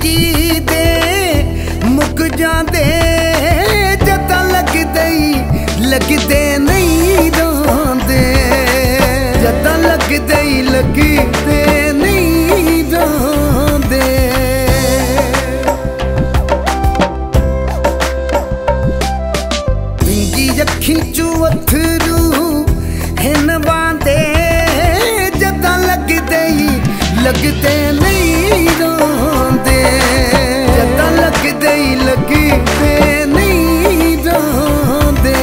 जिंदगी दे मुक जांदे जदां लगदे लगदे नहीं रोंदे जदां लगदे लगदे नहीं रोंदे। पिंगी अखी चू अथरू हिन वांदे जदां लगदे लगदे नहीं रोंदे जदां लगदे लगदे नहीं रोंदे।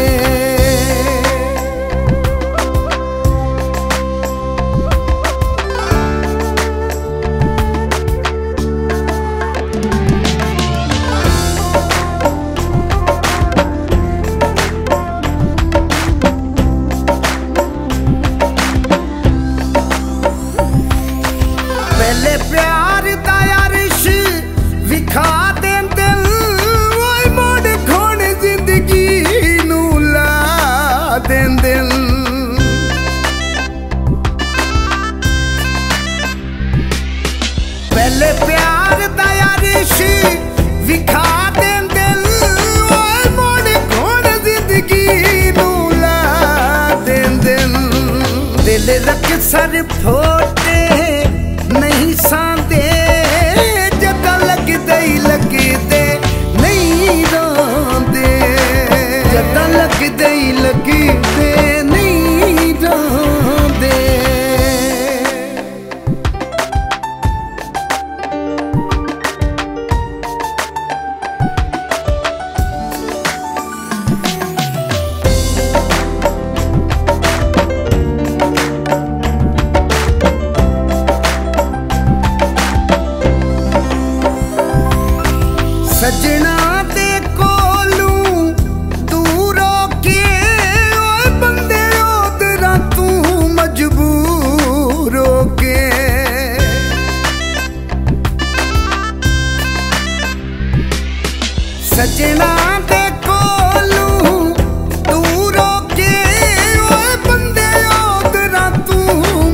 पहले प्यार दा अर्श विखा दें दिल ओए मोड़ खोण जिंदगी नू ला दें दिल। पहले प्यार दा अर्श विखा दें दिल ओए मोड़ खोण जिंदगी नू ला दें दिल। दिल रख सर फोटे नहीं सांदे जदां लगदे लगदे नहीं रोंदे जदां लगदे लगदे नहीं रोंदे। सजना दे कोलू दूर के ओए बंदे ओदरा तू मजबूर के। सजना दे कोलू दूर के ओए बंदे ओदरा तू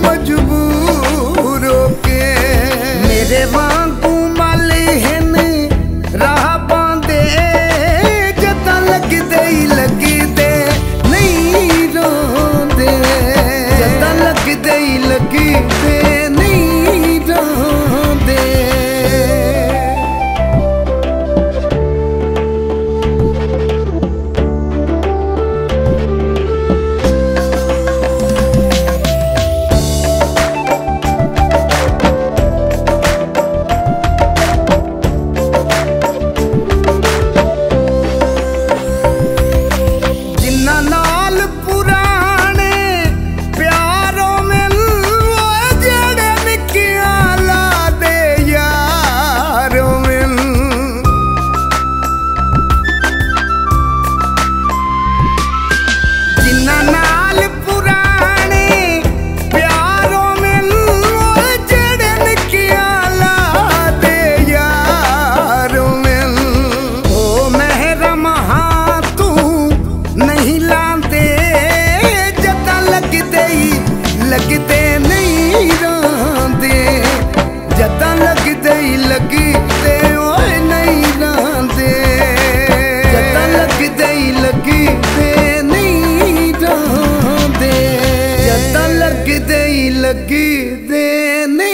मजबूर के। मेरे वांगू माले हैं राह पांदे जदां लगदे नहीं रोंदे जदां लगदे लगदे नहीं रोंदे। लगदे नहीं रोंदे जदां लगदे लगदे ओए नहीं रोंदे जदां लगदे लगदे नहीं रोंदे जदां लगदे लगदे।